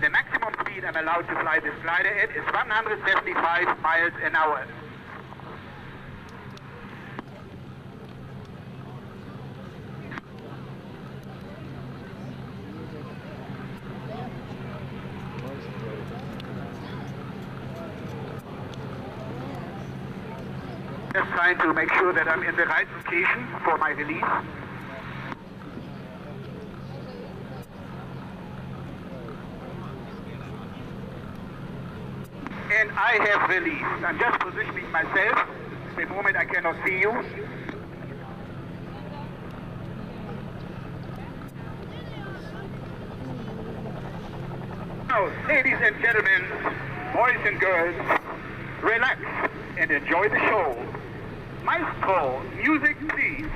The maximum speed I'm allowed to fly this glider at is 175 miles an hour. Just trying to make sure that I'm in the right location for my release. And I have released. I'm just positioning myself. The moment I cannot see you. Now, ladies and gentlemen, boys and girls, relax and enjoy the show. Maestro, music please.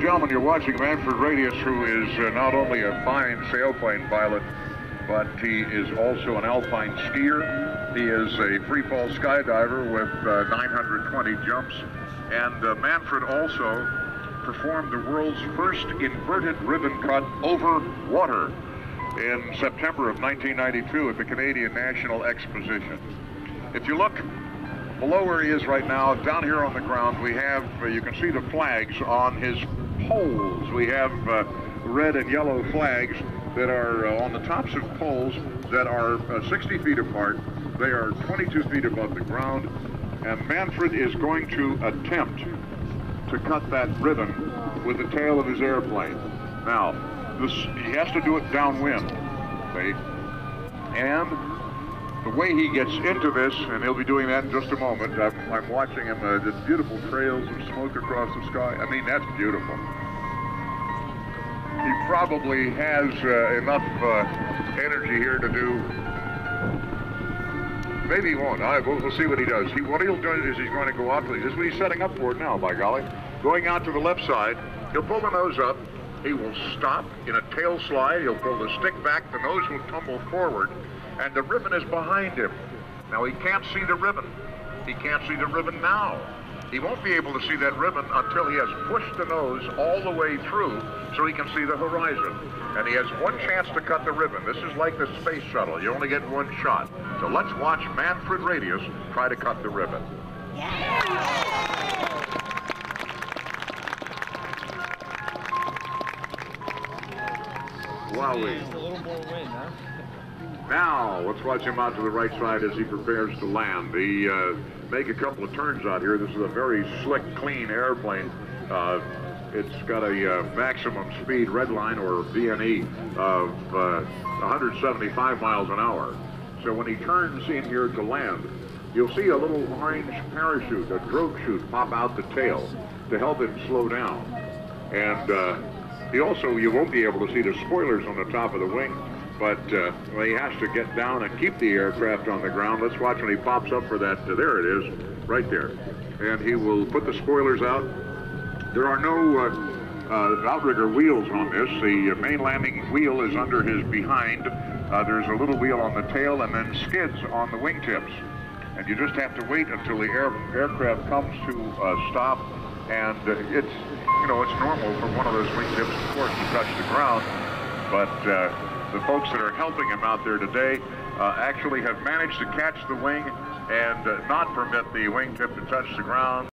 Gentlemen, you're watching Manfred Radius, who is not only a fine sailplane pilot, but he is also an alpine skier. He is a freefall skydiver with 920 jumps. And Manfred also performed the world's first inverted ribbon cut over water in September of 1992 at the Canadian National Exposition. If you look below where he is right now, down here on the ground, we have, you can see the flags on his poles. We have red and yellow flags that are on the tops of poles that are 60 feet apart. They are 22 feet above the ground, and Manfred is going to attempt to cut that ribbon with the tail of his airplane. Now, he has to do it downwind, see? And the way he gets into this, and he'll be doing that in just a moment, I'm watching him, the beautiful trails of smoke across the sky. I mean, that's beautiful. He probably has enough energy here to do, maybe he won't. We'll see what he does. What he'll do is he's going to go out to, this is what he's setting up for it now, by golly. Going out to the left side, he'll pull the nose up, he will stop in a tail slide, he'll pull the stick back, the nose will tumble forward, and the ribbon is behind him. Now he can't see the ribbon. He can't see the ribbon now. He won't be able to see that ribbon until he has pushed the nose all the way through so he can see the horizon. And he has one chance to cut the ribbon. This is like the space shuttle. You only get one shot. So let's watch Manfred Radius try to cut the ribbon. Yeah. Wowie. A little more wind, huh? Now, let's watch him out to the right side as he prepares to land. He make a couple of turns out here. This is a very slick, clean airplane. It's got a maximum speed red line, or VNE, of 175 miles an hour. So when he turns in here to land, you'll see a little orange parachute, a drogue chute, pop out the tail to help him slow down. And he also, you won't be able to see the spoilers on the top of the wing, but he has to get down and keep the aircraft on the ground. Let's watch when he pops up for that. There it is, right there. And he will put the spoilers out. There are no outrigger wheels on this. The main landing wheel is under his behind. There's a little wheel on the tail and then skids on the wingtips. And you just have to wait until the aircraft comes to stop. And it's, you know, it's normal for one of those wingtips, of course, to touch the ground, but the folks that are helping him out there today actually have managed to catch the wing and not permit the wingtip to touch the ground.